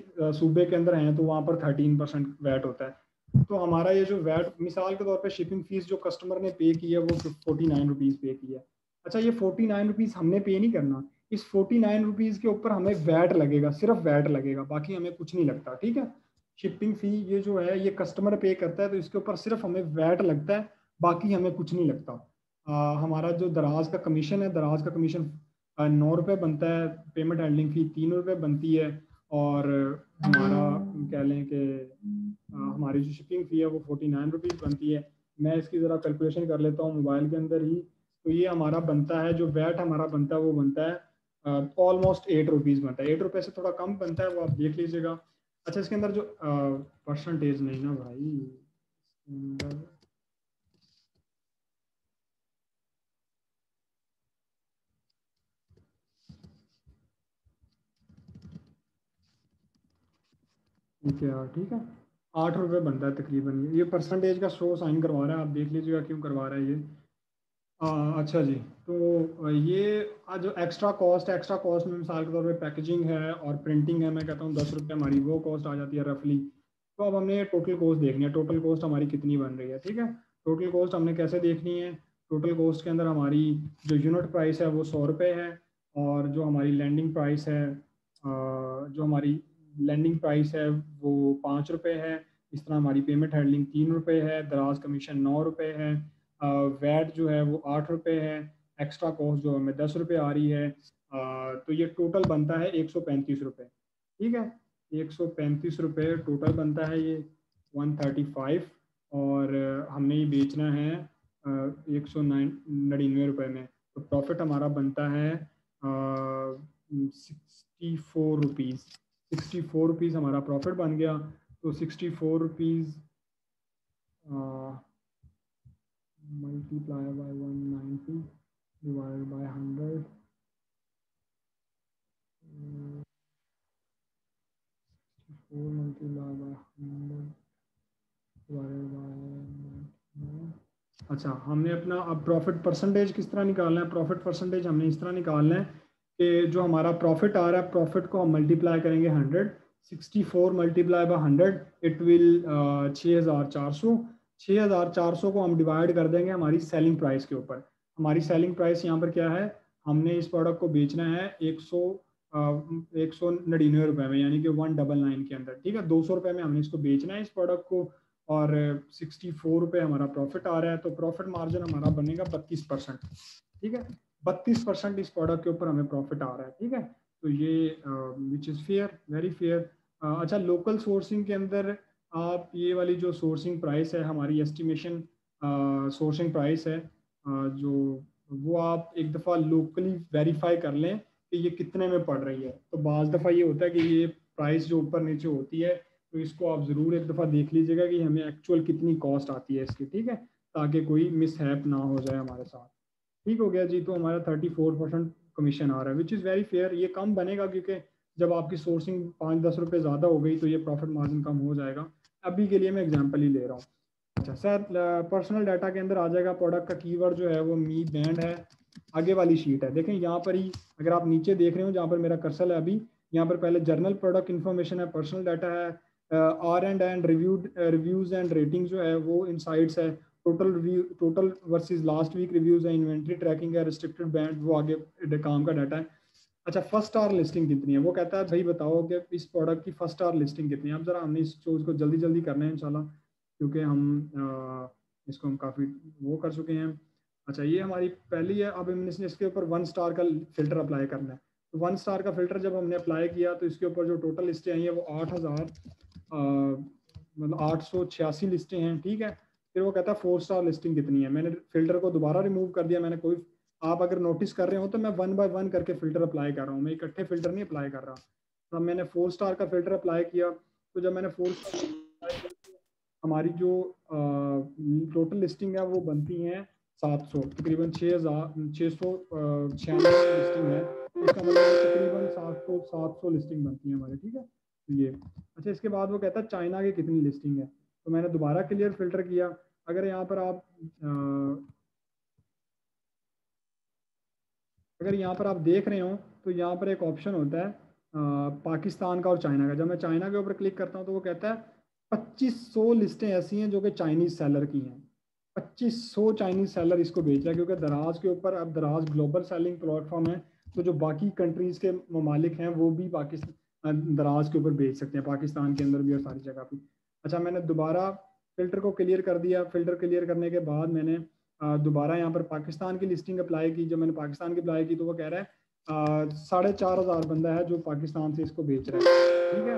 सूबे के अंदर हैं तो वहाँ पर 13% वैट होता है। तो हमारा ये जो वैट, मिसाल के तौर पर शिपिंग फ़ीस जो कस्टमर ने पे की है वो 49 रुपीज़ पे की है। अच्छा, ये 49 रुपीज़ हमने पे नहीं करना, इस 49 रुपीज़ के ऊपर हमें वैट लगेगा, सिर्फ वैट लगेगा, बाकी हमें कुछ नहीं लगता, ठीक है। शिपिंग फ़ी ये जो है ये कस्टमर पे करता है, तो इसके ऊपर सिर्फ हमें वैट लगता है, बाकी हमें कुछ नहीं लगता। हमारा जो दराज का कमीशन है, दराज का कमीशन 9 रुपये बनता है, पेमेंट हैंडलिंग फ़ी 3 रुपये बनती है, और हमारा कह लें कि हमारी जो शिपिंग फ़ी है वो 49 रुपीज़ बनती है। मैं इसकी ज़रा कैलकुलेशन कर लेता हूँ मोबाइल के अंदर ही। तो ये हमारा बनता है, जो वैट हमारा बनता है वो बनता है ऑलमोस्ट 8 रुपीज़ बनता है, 8 रुपये से थोड़ा कम बनता है, वो आप देख लीजिएगा। अच्छा, इसके अंदर जो परसेंटेज नहीं ना भाई, ठीक है, 8 रुपये बनता है तकरीबन। ये परसेंटेज का शो साइन करवा रहा है, आप देख लीजिएगा क्यों करवा रहा है ये। अच्छा जी, तो ये जो एक्स्ट्रा कॉस्ट में मिसाल के तौर पे पैकेजिंग है और प्रिंटिंग है, मैं कहता हूँ 10 रुपये हमारी वो कॉस्ट आ जाती है रफली। तो अब हमने टोटल कॉस्ट देखनी है, टोटल कॉस्ट हमारी कितनी बन रही है, ठीक है। टोटल कॉस्ट हमने कैसे देखनी है, टोटल कॉस्ट के अंदर हमारी जो यूनिट प्राइस है वो 100 रुपये है, और जो हमारी लैंडिंग प्राइस है वो 5 रुपये है। इस तरह हमारी पेमेंट हैंडलिंग 3 रुपये है, दराज कमीशन 9 रुपये है, वैट जो है वो 8 रुपये है, एक्स्ट्रा कॉस्ट जो हमें 10 रुपये आ रही है, तो ये टोटल बनता है 135 रुपये, ठीक है, 135 रुपये टोटल बनता है ये 135, और हमने ये बेचना है 199 रुपये में, तो प्रॉफिट हमारा बनता है 64 रुपीज़, 64 रुपीज़ हमारा प्रॉफिट बन गया। तो 64 rupees multiply by 190 divide by 100, 64 multiply by 100 divide by, अच्छा हमने अपना अब प्रॉफिट परसेंटेज किस तरह निकालना है? प्रॉफिट परसेंटेज हमने इस तरह निकालना है कि जो हमारा प्रॉफिट आ रहा है, प्रॉफिट को हम मल्टीप्लाई करेंगे 100, 64 मल्टीप्लाई बाई 100 इट विल 6400, 6400 को हम डिवाइड कर देंगे हमारी सेलिंग प्राइस के ऊपर। हमारी सेलिंग प्राइस यहाँ पर क्या है, हमने इस प्रोडक्ट को बेचना है 199 रुपये में, यानी कि 199 के अंदर, ठीक है, 200 रुपये में हमने इसको बेचना है इस प्रोडक्ट को, और 64 रुपये हमारा प्रॉफिट आ रहा है। तो प्रॉफिट मार्जिन हमारा बनेगा 32%, ठीक है, 32% इस प्रोडक्ट के ऊपर हमें प्रॉफिट आ रहा है, ठीक है, तो ये which is fair, very fair. अच्छा, लोकल सोर्सिंग के अंदर आप ये वाली जो सोर्सिंग प्राइस है, हमारी एस्टिमेशन सोर्सिंग प्राइस है, जो वो आप एक दफ़ा लोकली वेरीफाई कर लें कि ये कितने में पड़ रही है। तो बाज़ दफ़ा ये होता है कि ये प्राइस जो ऊपर नीचे होती है, तो इसको आप ज़रूर एक दफ़ा देख लीजिएगा कि हमें एक्चुअल कितनी कॉस्ट आती है इसकी, ठीक है, ताकि कोई मिसहैप ना हो जाए हमारे साथ। ठीक हो गया जी, तो हमारा 34% कमीशन आ रहा है, विच इज़ वेरी फेयर। ये कम बनेगा क्योंकि जब आपकी सोर्सिंग 5-10 रुपये ज़्यादा हो गई तो ये प्रॉफिट मार्जिन कम हो जाएगा। अभी के लिए मैं एग्जांपल ही ले रहा हूँ। अच्छा, सर पर्सनल डाटा के अंदर आ जाएगा, प्रोडक्ट का कीवर्ड जो है वो मी बैंड है, आगे वाली शीट है, देखें यहाँ पर ही, अगर आप नीचे देख रहे हो जहाँ पर मेरा कर्सल है अभी, यहाँ पर पहले जर्नल प्रोडक्ट इन्फॉर्मेशन है, पर्सनल डाटा है, R&D रिव्यूज़ एंड रेटिंग जो है वो इनसाइट्स है, total review, total versus last week reviews है, इन्वेंट्री ट्रैकिंग है, रिस्ट्रिक्टेड बैंड वो आगे काम का डाटा है। अच्छा, फर्स्ट स्टार लिस्टिंग कितनी है, वो कहता है भाई बताओ कि इस प्रोडक्ट की फर्स्ट स्टार लिस्टिंग कितनी है। अब ज़रा हमने इस चीज़ को जल्दी जल्दी करना है इंशाल्लाह, क्योंकि हम इसको काफ़ी वो कर चुके हैं। अच्छा, ये हमारी पहली है। अब हमने इसके ऊपर 1 स्टार का फ़िल्टर अप्लाई करना है, तो 1 स्टार का फ़िल्टर जब हमने अप्लाई किया तो इसके ऊपर जो टोटल लिस्टें आई हैं वो 8,886 लिस्टें हैं, ठीक है। फिर वो कहता है 4 स्टार लिस्टिंग कितनी है, मैंने फ़िल्टर को दोबारा रिमूव कर दिया, मैंने कोई, आप अगर नोटिस कर रहे हो तो मैं 1 बाय 1 करके फ़िल्टर अप्लाई कर रहा हूँ, मैं इकट्ठे फ़िल्टर नहीं अप्लाई कर रहा। तो मैंने 4 स्टार का फ़िल्टर अप्लाई किया, तो जब मैंने 4 स्टार हमारी जो टोटल लिस्टिंग है वो बनती हैं 700, तकरीबन 6,696 लिस्टिंग है, इसका मतलब तकरीबन 700 लिस्टिंग बनती है हमारे, ठीक है ये। अच्छा, इसके बाद वो कहता है चाइना की कितनी लिस्टिंग है, तो मैंने दोबारा क्लियर फ़िल्टर किया। अगर यहाँ पर आप देख रहे हो तो यहाँ पर एक ऑप्शन होता है पाकिस्तान का और चाइना का। जब मैं चाइना के ऊपर क्लिक करता हूँ तो वो कहता है 2500 लिस्टें ऐसी हैं जो कि चाइनीज़ सेलर की हैं, 2500 चाइनीज़ सेलर इसको बेच रहा है, क्योंकि दराज के ऊपर, अब दराज ग्लोबल सेलिंग प्लेटफॉर्म है, तो जो बाकी कंट्रीज़ के ममालिक हैं वो भी पाकिस्तान दराज के ऊपर बेच सकते हैं, पाकिस्तान के अंदर भी और सारी जगह पर। अच्छा, मैंने दोबारा फ़िल्टर को क्लियर कर दिया, फ़िल्टर क्लियर करने के बाद मैंने दोबारा यहाँ पर पाकिस्तान की लिस्टिंग अप्लाई की। जब मैंने पाकिस्तान की अप्लाई की तो वो कह रहा है 4,500 बंदा है जो पाकिस्तान से इसको बेच रहा है, ठीक है,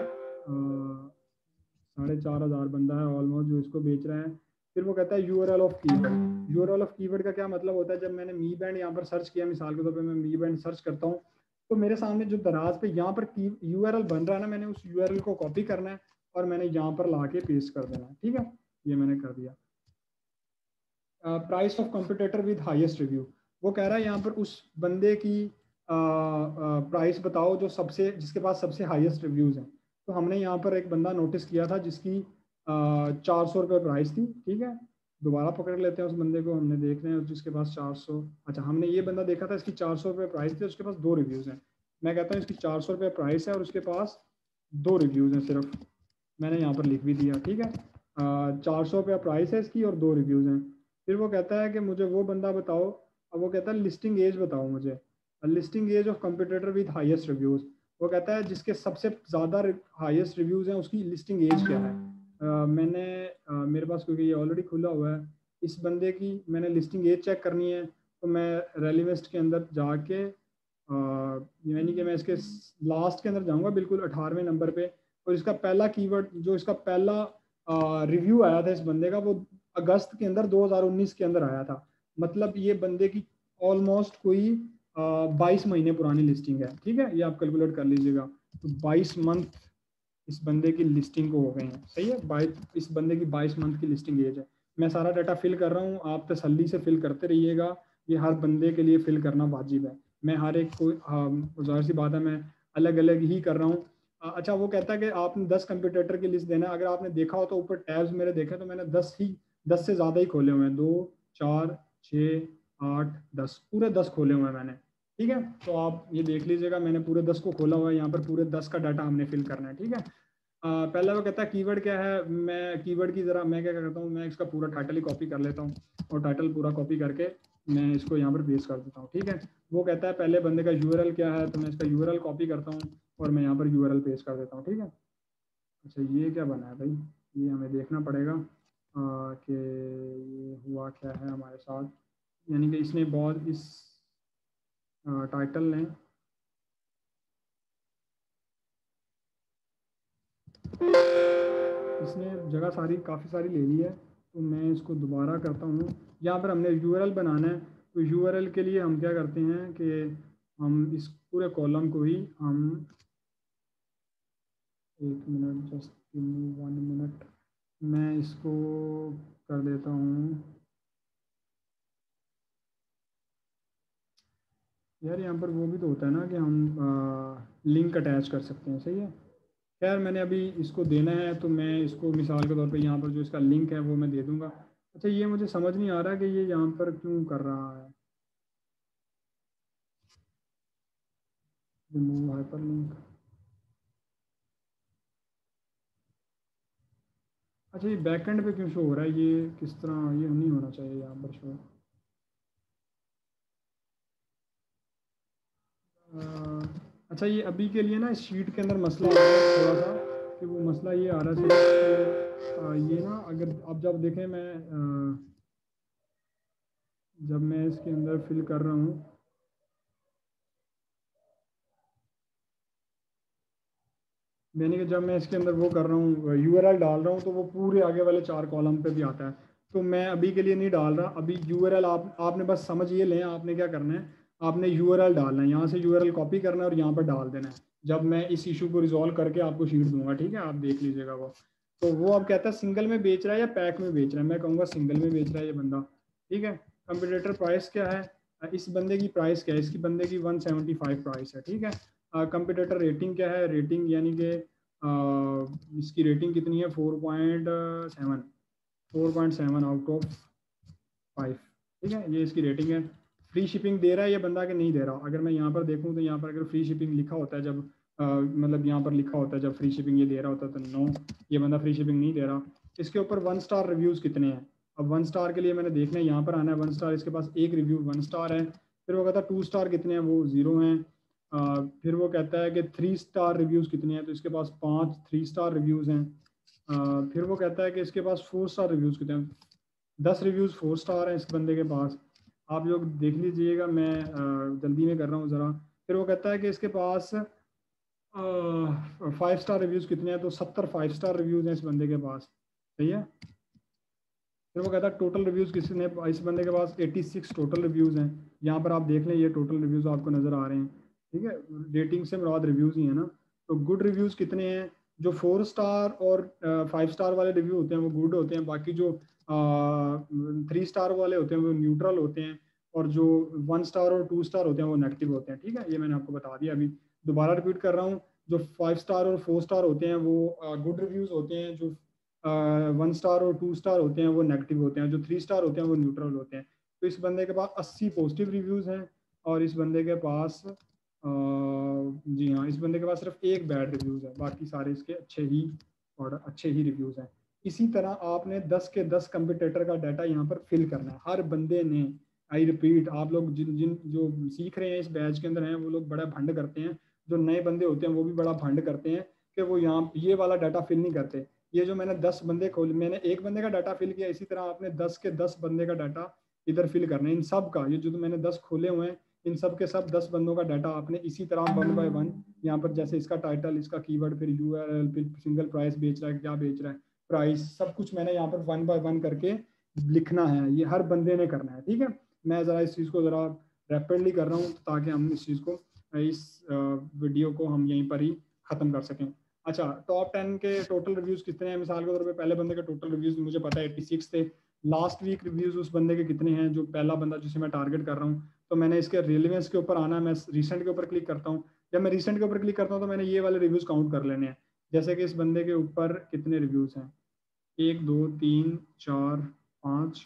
4,500 बंदा है ऑलमोस्ट जो इसको बेच रहा है। फिर वो कहता है URL of keyword. URL of keyword का क्या मतलब होता है, जब मैंने मी बैंड यहाँ पर सर्च किया, मिसाल के तौर पर मैं मी बैंड सर्च करता हूँ तो मेरे सामने जो दराज पे यहाँ पर URL बन रहा है ना, मैंने उस URL को कॉपी करना है और मैंने यहाँ पर ला के पेस्ट कर देना है, ठीक है, ये मैंने कर दिया। Price of competitor with highest review, वो कह रहा है यहाँ पर उस बंदे की प्राइस बताओ जो सबसे, जिसके पास सबसे हाईएस्ट रिव्यूज़ हैं। तो हमने यहाँ पर एक बंदा नोटिस किया था जिसकी 400 रुपये प्राइस थी, ठीक है, दोबारा पकड़ लेते हैं उस बंदे को, हमने देख रहे हैं जिसके पास 400, अच्छा हमने ये बंदा देखा था इसकी 400 रुपये प्राइस थी, उसके पास 2 रिव्यूज़ हैं। मैं कहता हूँ इसकी 400 रुपये प्राइस है और उसके पास 2 रिव्यूज़ हैं सिर्फ, मैंने यहाँ पर लिख भी दिया, ठीक है, 400 रुपये प्राइस है इसकी और 2 रिव्यूज़ हैं। फिर वो कहता है कि मुझे वो बंदा बताओ, अब वो कहता है लिस्टिंग एज बताओ मुझे, listing age of competitor with highest reviews, वो कहता है जिसके सबसे ज़्यादा हाईएस्ट रिव्यूज़ हैं उसकी लिस्टिंग एज क्या है। मेरे पास क्योंकि ये ऑलरेडी खुला हुआ है, इस बंदे की मैंने लिस्टिंग एज चेक करनी है, तो मैं रेलिवेस्ट के अंदर जाके यानी कि मैं इसके लास्ट के अंदर जाऊंगा बिल्कुल 18वें नंबर पे, और इसका पहला कीवर्ड जो इसका पहला रिव्यू आया था इस बंदे का वो अगस्त के अंदर 2019 के अंदर आया था। मतलब ये बंदे की ऑलमोस्ट कोई 22 महीने पुरानी लिस्टिंग है, ठीक है, ये आप कैलकुलेट कर लीजिएगा। तो 22 मंथ इस बंदे की लिस्टिंग को हो गई है, सही है, 22 इस बंदे की 22 मंथ की लिस्टिंग एज है। मैं सारा डाटा फिल कर रहा हूँ, आप तसल्ली से फिल करते रहिएगा, ये हर बंदे के लिए फिल करना वाजिब है। मैं हर एक को जाहिर सी बात है मैं अलग अलग ही कर रहा हूँ। अच्छा, वो कहता है कि आपने 10 कंप्यूटर की लिस्ट देना, अगर आपने देखा हो तो ऊपर टैब्स मेरे देखे तो मैंने 10 से ज़्यादा ही खोले हुए हैं, 2 4 6 8 10 पूरे 10 खोले हुए हैं मैंने, ठीक है। तो आप ये देख लीजिएगा मैंने पूरे 10 को खोला हुआ है, यहाँ पर पूरे 10 का डाटा हमने फिल करना है, ठीक है। पहला वो कहता है कीवर्ड क्या है, मैं कीवर्ड की ज़रा मैं क्या करता हूँ, मैं इसका पूरा टाइटल ही कॉपी कर लेता हूँ और टाइटल पूरा कॉपी करके मैं इसको यहाँ पर पेस्ट कर देता हूँ, ठीक है। वो कहता है पहले बंदे का यूआरएल क्या है, तो मैं इसका यूआरएल कॉपी करता हूँ और मैं यहाँ पर यूआरएल पेस्ट कर देता हूँ, ठीक है। अच्छा, ये क्या बना है भाई, ये हमें देखना पड़ेगा कि ये हुआ क्या है हमारे साथ, यानी कि इसने बहुत इस टाइटल ने इसने जगह सारी काफ़ी सारी ले ली है, तो मैं इसको दोबारा करता हूँ। यहाँ पर हमने यूआरएल बनाना है, तो यूआरएल के लिए हम क्या करते हैं कि हम इस पूरे कॉलम को ही हम 1 minute, just give me 1 minute, मैं इसको कर देता हूँ। यार यहाँ पर वो भी तो होता है ना कि हम लिंक अटैच कर सकते हैं, सही है। खैर मैंने अभी इसको देना है तो मैं इसको मिसाल के तौर पे यहाँ पर जो इसका लिंक है वो मैं दे दूँगा। अच्छा, ये मुझे समझ नहीं आ रहा कि ये यहाँ पर क्यों कर रहा है रिमूव हाइपरलिंक। अच्छा, ये बैकएंड पे क्यों शो हो रहा है, ये किस तरह, ये नहीं होना चाहिए यहाँ पर शो। अच्छा, ये अभी के लिए ना इस शीट के अंदर मसला आ रहा है थोड़ा सा, कि वो मसला ये आ रहा है ये ना, अगर आप जब देखें मैं जब मैं इसके अंदर फिल कर रहा हूँ यानी कि जब मैं इसके अंदर वो कर रहा हूँ यूआरएल डाल रहा हूँ तो वो पूरे आगे वाले 4 कॉलम पे भी आता है। तो मैं अभी के लिए नहीं डाल रहा अभी यूआरएल, आपने बस समझ ये लें, आपने क्या करना है, आपने यूआरएल डालना है, यहाँ से यूआरएल कॉपी करना है और यहाँ पर डाल देना है। जब मैं इस इशू को रिजॉल्व करके आपको शीट दूंगा, ठीक है, आप देख लीजिएगा। वो अब कहता है सिंगल में बेच रहा है या पैक में बेच रहा है, मैं कहूँगा सिंगल में बेच रहा है ये बंदा, ठीक है। कंप्यूटर प्राइस क्या है, इस बंदे की प्राइस क्या है, इसकी बंदे की 175 प्राइस है, ठीक है। कंप्यूटर रेटिंग क्या है, रेटिंग यानी कि इसकी रेटिंग कितनी है, 4.7 आउट ऑफ 5, ठीक है, ये इसकी रेटिंग है। फ्री शिपिंग दे रहा है ये बंदा कि नहीं दे रहा, अगर मैं यहाँ पर देखूँ तो यहाँ पर अगर फ्री शिपिंग लिखा होता है, जब मतलब यहाँ पर लिखा होता है जब फ्री शिपिंग ये दे रहा होता है तो नो, ये बंदा फ्री शिपिंग नहीं दे रहा। इसके ऊपर 1 स्टार रिव्यूज़ कितने हैं, अब 1 स्टार के लिए मैंने देखना है, यहाँ पर आना है 1 स्टार, इसके पास 1 रिव्यू 1 स्टार है। फिर वो कहता है 2 स्टार कितने हैं, वो 0 हैं। फिर वो कहता है कि 3 स्टार रिव्यूज़ कितने हैं, तो इसके पास 5 3 स्टार रिव्यूज़ हैं। फिर वो कहता है कि इसके पास 4 स्टार रिव्यूज़ कितने हैं, 10 रिव्यूज़ 4 स्टार हैं इस बंदे के पास, आप लोग देख लीजिएगा, मैं जल्दी में कर रहा हूँ ज़रा। फिर वो कहता है कि इसके पास 5 स्टार रिव्यूज़ कितने हैं, तो 70 5 स्टार रिव्यूज़ हैं इस बंदे के पास, सही है। फिर वो कहता है टोटल रिव्यूज़ किसने, इस बंदे के पास 86 टोटल रिव्यूज़ हैं, यहाँ पर आप देख लें ये टोटल रिव्यूज़ आपको नज़र आ रहे हैं, ठीक है, रेटिंग से मुराद रिव्यूज़ ही है ना। तो गुड रिव्यूज़ कितने हैं, जो 4 स्टार और 5 स्टार वाले रिव्यू होते हैं वो गुड होते हैं, बाकी जो 3 स्टार वाले होते हैं वो न्यूट्रल होते हैं, और जो 1 स्टार और 2 स्टार होते हैं वो नेगेटिव होते हैं, ठीक है, ये मैंने आपको बता दिया। अभी दोबारा रिपीट कर रहा हूँ, जो 5 स्टार और 4 स्टार होते हैं वो गुड रिव्यूज़ होते हैं, जो 1 स्टार और 2 स्टार होते हैं वो नेगेटिव होते हैं, जो 3 स्टार होते हैं वो न्यूट्रल होते हैं। तो इस बंदे के पास 80 पॉजिटिव रिव्यूज़ हैं और इस बंदे के पास जी हाँ, इस बंदे के पास सिर्फ 1 बैड रिव्यूज़ है, बाकी सारे इसके अच्छे ही रिव्यूज़ हैं। इसी तरह आपने 10 के 10 कंपटीटर का डाटा यहाँ पर फिल करना है, हर बंदे ने, आई रिपीट, आप लोग जो सीख रहे हैं इस बैच के अंदर हैं वो लोग बड़ा भंड करते हैं, जो नए बंदे होते हैं वो भी बड़ा भंड करते हैं कि वो यहाँ ये वाला डाटा फिल नहीं करते। ये जो मैंने 10 बंदे खोले, मैंने 1 बंदे का डाटा फिल किया, इसी तरह आपने 10 के 10 बंदे का डाटा इधर फिल करना है, इन सब का, ये जो मैंने 10 खोले हुए हैं इन सब के सब 10 बंदों का डाटा आपने इसी तरह 1 बाय 1 यहाँ पर, जैसे इसका टाइटल, इसका कीवर्ड, फिर यूआरएल, फिर सिंगल प्राइस बेच रहा है, क्या बेच रहा है, प्राइस, सब कुछ मैंने यहाँ पर 1 बाय 1 करके लिखना है। ये हर बंदे ने करना है, ठीक है। मैं ज़रा इस चीज़ को ज़रा रैपिडली कर रहा हूँ ताकि हम इस चीज़ को, इस वीडियो को हम यहीं पर ही ख़त्म कर सकें। अच्छा, टॉप 10 के टोटल रिव्यूज़ कितने हैं? मिसाल के तौर पर पहले बंदे के टोटल रिव्यूज़ मुझे पता है 86 थे। लास्ट वीक रिव्यूज़ उस बंदे के कितने हैं जो पहला बंदा जिसे मैं टारगेट कर रहा हूँ? तो मैंने इसके रिलेवेंस के ऊपर आना, मैं रिसेंट के ऊपर क्लिक करता हूँ। जब मैं रिसेंट के ऊपर क्लिक करता हूँ तो मैंने ये वाले रिव्यूज़ काउंट कर लेने हैं। जैसे कि इस बंदे के ऊपर कितने रिव्यूज़ हैं, 1 2 3 4 5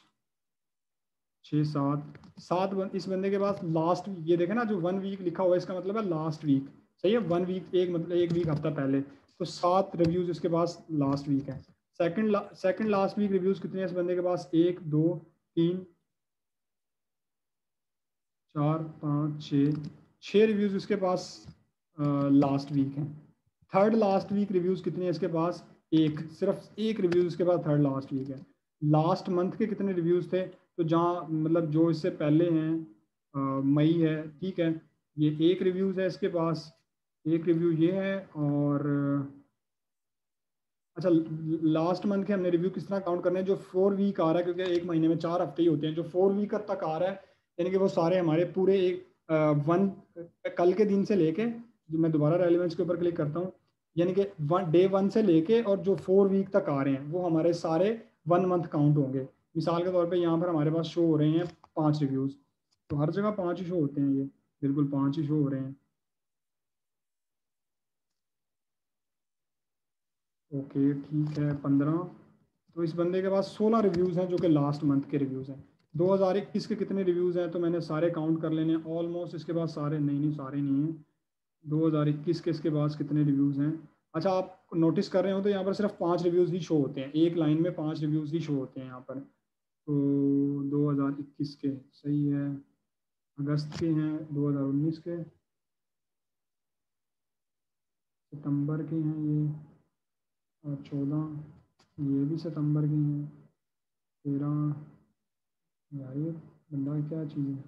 6 7 7। इस बंदे के पास लास्ट, ये देखें ना, जो 1 वीक लिखा हुआ है इसका मतलब है लास्ट वीक, सही है। 1 वीक, एक मतलब 1 वीक, हफ्ता पहले, तो 7 रिव्यूज़ इसके पास लास्ट वीक है। सेकंड लास्ट वीक रिव्यूज़ कितने हैं इस बंदे के पास? 1 2 3 4 5 6 रिव्यूज़ इसके पास लास्ट वीक हैं। थर्ड लास्ट वीक रिव्यूज़ कितने हैं इसके पास? 1, सिर्फ 1 रिव्यूज़ इसके पास थर्ड लास्ट वीक है। लास्ट मंथ के कितने रिव्यूज़ थे? तो जहाँ मतलब जो इससे पहले हैं, मई है, ठीक है, ये 1 रिव्यूज़ है इसके पास, 1 रिव्यू ये है। और अच्छा, लास्ट मंथ के हमने रिव्यू किस तरह काउंट करने हैं? जो 4 वीक आ रहा है, क्योंकि एक महीने में 4 हफ्ते ही होते हैं, जो 4 वीक तक आ रहा है, यानी कि वो सारे हमारे पूरे कल के दिन से लेके, जो मैं दोबारा रेलिवेंस के ऊपर क्लिक करता हूँ, यानी कि डे 1 से लेके और जो 4 वीक तक आ रहे हैं वो हमारे सारे 1 मंथ काउंट होंगे। मिसाल के तौर पे यहाँ पर हमारे पास शो हो रहे हैं 5 रिव्यूज़, तो हर जगह 5 ही शो होते हैं, ये बिल्कुल 5 ही शो हो रहे हैं। ओके, ठीक है, 15, तो इस बंदे के पास 16 रिव्यूज़ हैं जो कि लास्ट मंथ के रिव्यूज़ हैं। 2021 के कितने रिव्यूज़ हैं? तो मैंने सारे काउंट कर लेने हैं ऑलमोस्ट इसके पास, सारे नहीं सारे नहीं हैं। 2021 के इसके पास कितने रिव्यूज़ हैं? अच्छा, आप नोटिस कर रहे हो तो यहाँ पर सिर्फ 5 रिव्यूज़ ही शो होते हैं, एक लाइन में 5 रिव्यूज़ ही शो होते हैं यहाँ पर। तो 2021 के, सही है, अगस्त के हैं, 2019 के, सितंबर के हैं ये, और 14 ये भी सितंबर के हैं, 13 यार ये बंदा क्या चीज़ है,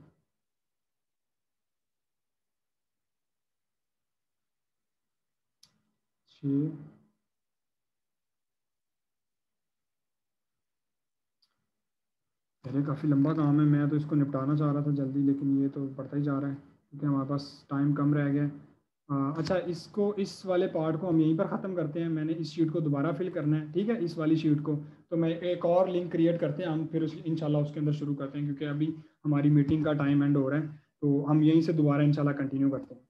पहले काफ़ी लंबा काम है, मैं तो इसको निपटाना चाह रहा था जल्दी, लेकिन ये तो बढ़ता ही जा रहा है क्योंकि हमारे पास टाइम कम रह गया। अच्छा, इसको, इस वाले पार्ट को हम यहीं पर ख़त्म करते हैं। मैंने इस शीट को दोबारा फिल करना है, ठीक है, इस वाली शीट को, तो मैं एक और लिंक क्रिएट करते हैं हम, फिर इंशाल्लाह उसके अंदर शुरू करते हैं, क्योंकि अभी हमारी मीटिंग का टाइम एंड हो रहा है, तो हम यहीं से दोबारा इंशाल्लाह कंटिन्यू करते हैं।